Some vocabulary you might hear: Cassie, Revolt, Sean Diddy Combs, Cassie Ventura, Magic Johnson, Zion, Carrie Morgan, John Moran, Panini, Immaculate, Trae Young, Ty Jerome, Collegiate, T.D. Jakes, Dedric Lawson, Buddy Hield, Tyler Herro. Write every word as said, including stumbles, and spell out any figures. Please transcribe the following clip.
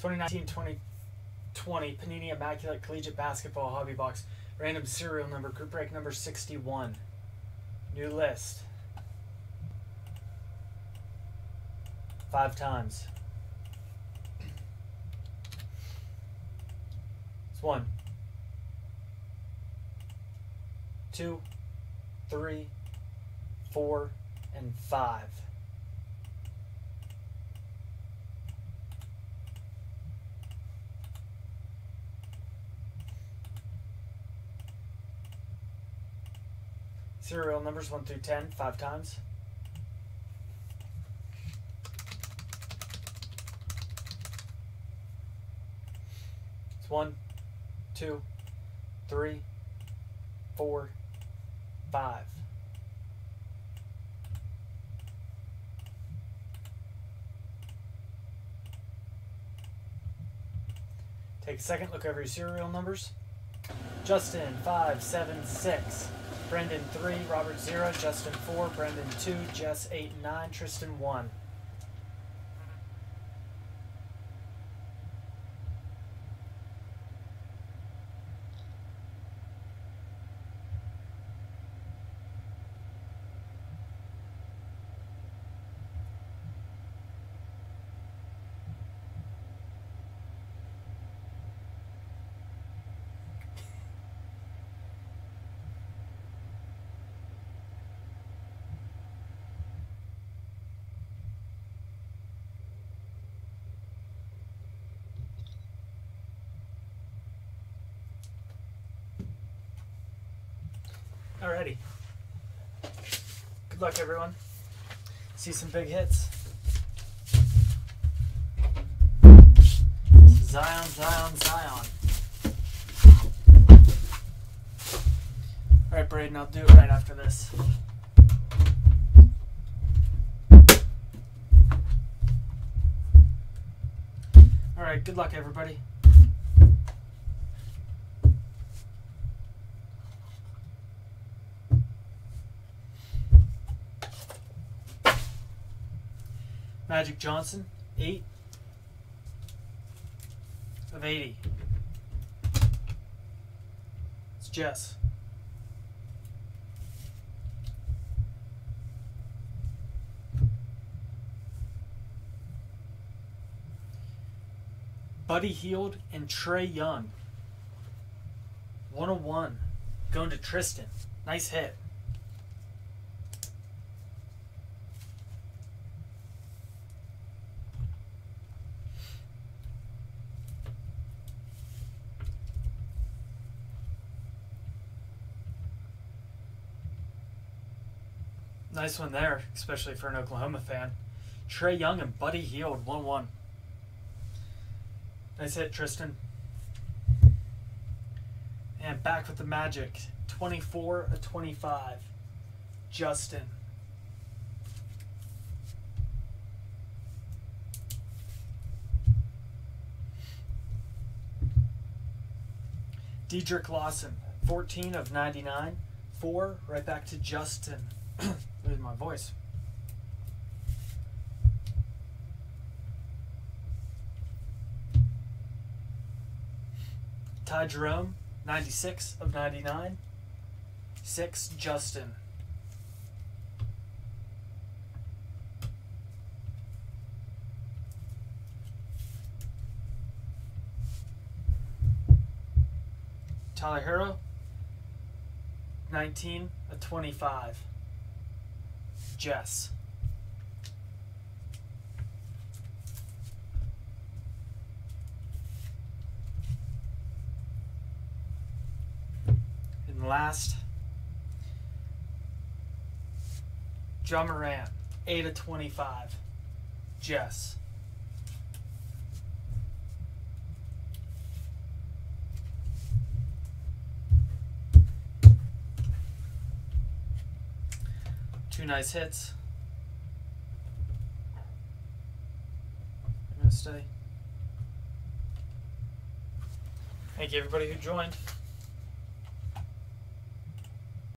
twenty nineteen twenty twenty Panini Immaculate Collegiate Basketball Hobby Box. Random serial number, group break number sixty-one. New list. Five times. It's one, two, three, four, and five. Serial numbers one through ten, five times. It's one, two, three, four, five. Take a second, look over your serial numbers. Justin, five, seven, six. Brendan, three. Robert, zero. Justin, four. Brendan, two. Jess, eight, nine. Tristan, one. Alrighty. Good luck, everyone. See some big hits. Zion, Zion, Zion. Alright, Braden, I'll do it right after this. Alright, good luck, everybody. Magic Johnson, eight of eighty. It's Jess. Buddy Hield and Trae Young, one oh one, going to Tristan. Nice hit. Nice one there, especially for an Oklahoma fan. Trae Young and Buddy Hield, one one. Nice hit, Tristan. And back with the Magic, twenty-four of twenty-five. Justin. Dedric Lawson, fourteen of ninety-nine. Four, right back to Justin. Losing my voice. Ty Jerome, ninety-six of ninety-nine. Six, Justin. Tyler Herro, nineteen of twenty-five. Jess. And last, John Moran, eight of twenty-five. Jess. Two nice hits. I'm gonna stay. Thank you, everybody who joined.